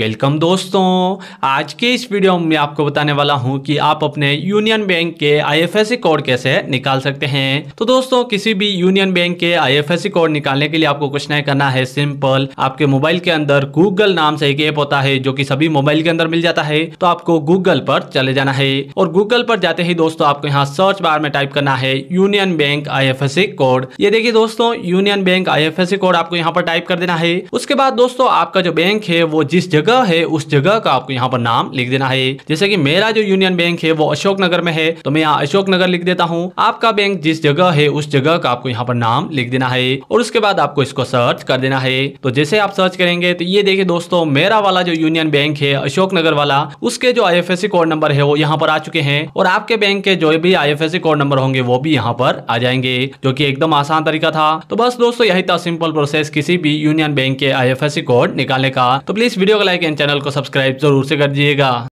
Welcome दोस्तों, आज के इस वीडियो में आपको बताने वाला हूं कि आप अपने यूनियन बैंक के IFSC कोड कैसे निकाल सकते हैं। तो दोस्तों, किसी भी यूनियन बैंक के IFSC कोड निकालने के लिए आपको कुछ नहीं करना है। सिंपल, आपके मोबाइल के अंदर Google नाम से एक ऐप होता है जो कि सभी मोबाइल के अंदर मिल जाता है। तो आपको Google पर चले जाना है और Google पर जाते ही दोस्तों आपको यहाँ सर्च बार में टाइप करना है यूनियन बैंक IFSC कोड। ये देखिए दोस्तों, यूनियन बैंक IFSC कोड आपको यहाँ पर टाइप कर देना है। उसके बाद दोस्तों आपका जो बैंक है वो जिस है उस जगह का आपको यहाँ पर नाम लिख देना है। जैसे कि मेरा जो यूनियन बैंक है वो अशोक नगर में है तो मैं यहाँ अशोक नगर लिख देता हूँ। आपका बैंक जिस जगह है उस जगह का आपको यहाँ पर नाम लिख देना है और उसके बाद आपको इसको सर्च कर देना है। तो जैसे आप सर्च करेंगे तो ये देखिए दोस्तों, मेरा वाला जो यूनियन बैंक है अशोक नगर वाला, उसके जो IFSC कोड नंबर है वो यहाँ पर आ चुके हैं और आपके बैंक के जो भी IFSC कोड नंबर होंगे वो भी यहाँ पर आ जाएंगे, जो की एकदम आसान तरीका था। तो बस दोस्तों यही था सिंपल प्रोसेस किसी भी यूनियन बैंक के IFSC कोड निकालने का। तो प्लीज वीडियो को लाइक एंड चैनल को सब्सक्राइब जरूर से कर दीजिएगा।